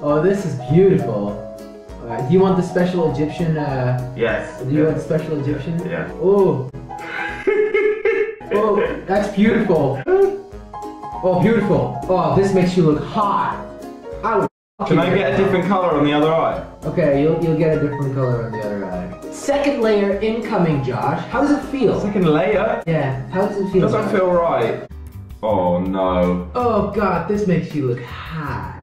Oh, this is beautiful. Do you want the special Egyptian? Yes. Do you want the special Egyptian? Yeah. Oh. Oh, that's beautiful. Oh, beautiful. Oh, this makes you look hot. Can I get a different color on the other eye? Okay, you'll get a different color on the other eye. Second layer incoming, Josh. How does it feel? Second layer? Yeah. How does it feel? Doesn't feel right. Oh no. Oh god, this makes you look hot.